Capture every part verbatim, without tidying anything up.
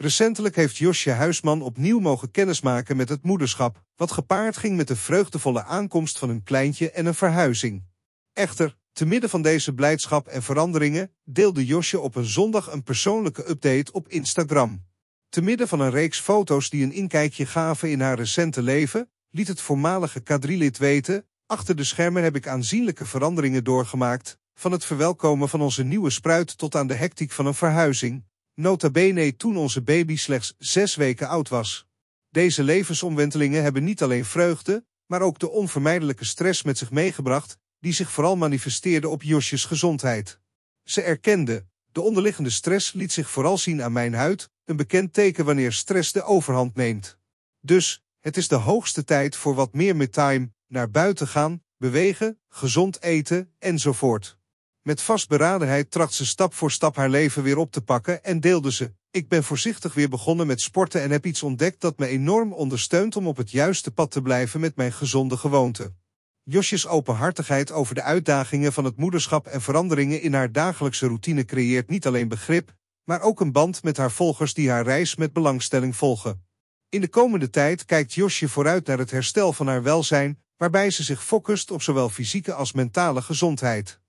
Recentelijk heeft Josje Huisman opnieuw mogen kennismaken met het moederschap, wat gepaard ging met de vreugdevolle aankomst van hun kleintje en een verhuizing. Echter, te midden van deze blijdschap en veranderingen, deelde Josje op een zondag een persoonlijke update op Instagram. Te midden van een reeks foto's die een inkijkje gaven in haar recente leven, liet het voormalige K drie-lid weten: achter de schermen heb ik aanzienlijke veranderingen doorgemaakt, van het verwelkomen van onze nieuwe spruit tot aan de hectiek van een verhuizing. Nota bene toen onze baby slechts zes weken oud was. Deze levensomwentelingen hebben niet alleen vreugde, maar ook de onvermijdelijke stress met zich meegebracht, die zich vooral manifesteerde op Josjes gezondheid. Ze erkende: de onderliggende stress liet zich vooral zien aan mijn huid, een bekend teken wanneer stress de overhand neemt. Dus, het is de hoogste tijd voor wat meer me-time, naar buiten gaan, bewegen, gezond eten, enzovoort. Met vastberadenheid tracht ze stap voor stap haar leven weer op te pakken en deelde ze: ik ben voorzichtig weer begonnen met sporten en heb iets ontdekt dat me enorm ondersteunt om op het juiste pad te blijven met mijn gezonde gewoonten. Josjes openhartigheid over de uitdagingen van het moederschap en veranderingen in haar dagelijkse routine creëert niet alleen begrip, maar ook een band met haar volgers die haar reis met belangstelling volgen. In de komende tijd kijkt Josje vooruit naar het herstel van haar welzijn, waarbij ze zich focust op zowel fysieke als mentale gezondheid.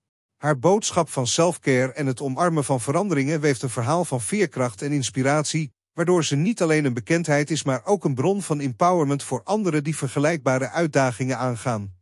Haar boodschap van selfcare en het omarmen van veranderingen weeft een verhaal van veerkracht en inspiratie, waardoor ze niet alleen een bekendheid is, maar ook een bron van empowerment voor anderen die vergelijkbare uitdagingen aangaan.